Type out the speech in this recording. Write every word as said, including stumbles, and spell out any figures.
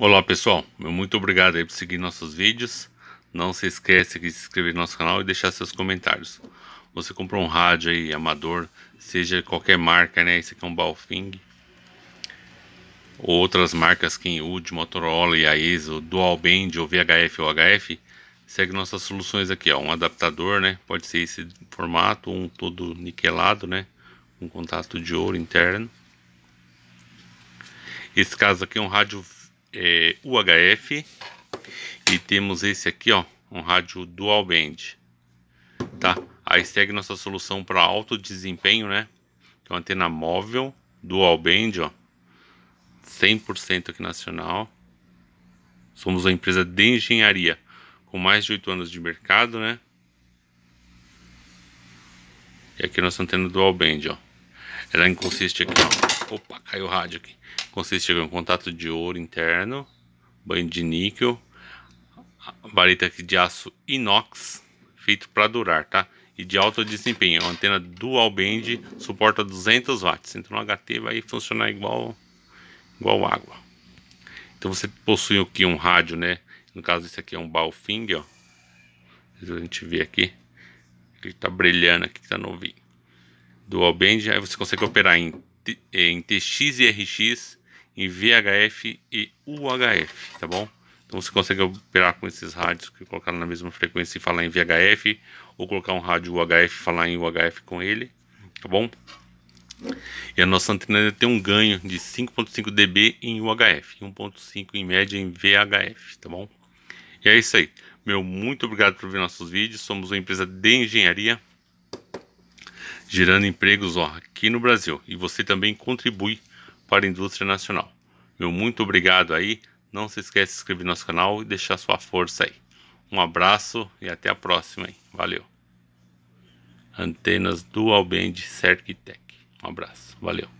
Olá pessoal, muito obrigado aí por seguir nossos vídeos. Não se esquece de se inscrever no nosso canal e deixar seus comentários. Você comprou um rádio aí amador, seja qualquer marca, né? Esse aqui é um Baofeng, ou outras marcas, Kenwood, Motorola e a I S O, Dual Band ou V H F ou U H F. Segue nossas soluções aqui, ó, um adaptador, né? Pode ser esse formato, um todo niquelado, né? Um contato de ouro interno. Esse caso aqui é um rádio é, U H F, e temos esse aqui, ó, um rádio Dual Band, tá? Aí segue nossa solução para alto desempenho, né? É uma antena móvel Dual Band, ó, cem por cento aqui nacional. Somos uma empresa de engenharia com mais de oito anos de mercado, né? E aqui nossa antena Dual Band, ó. Ela consiste aqui, ó. Opa, caiu o rádio aqui. Consiste aqui em um contato de ouro interno, banho de níquel, vareta aqui de aço inox, feito para durar, tá? E de alto desempenho. É uma antena Dual Band, suporta duzentos watts. Então no H T vai funcionar igual, igual água. Então você possui aqui um rádio, né? No caso, esse aqui é um Baofeng, ó. A gente vê aqui. Ele tá brilhando aqui, tá novinho. Dual Band, aí você consegue operar em, em T X e R X, em V H F e U H F, tá bom? Então você consegue operar com esses rádios que colocaram na mesma frequência e falar em V H F, ou colocar um rádio U H F e falar em U H F com ele, tá bom? E a nossa antena tem um ganho de cinco ponto cinco decibéis em U H F, um ponto cinco em média em V H F, tá bom? E é isso aí. Meu, muito obrigado por ver nossos vídeos. Somos uma empresa de engenharia, gerando empregos, ó, aqui no Brasil. E você também contribui para a indústria nacional. Meu, muito obrigado aí. Não se esquece de se inscrever no nosso canal e deixar sua força aí. Um abraço e até a próxima aí. Valeu. Antenas Dual Band Sergtec. Um abraço. Valeu.